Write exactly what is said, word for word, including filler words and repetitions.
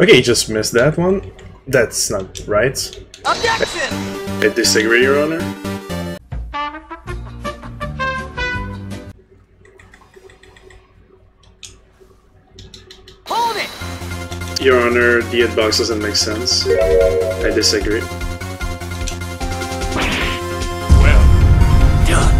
Okay, just missed that one. That's not right. Objection! I disagree, Your Honor. Hold it! Your Honor, the hitbox doesn't make sense. I disagree. Well done.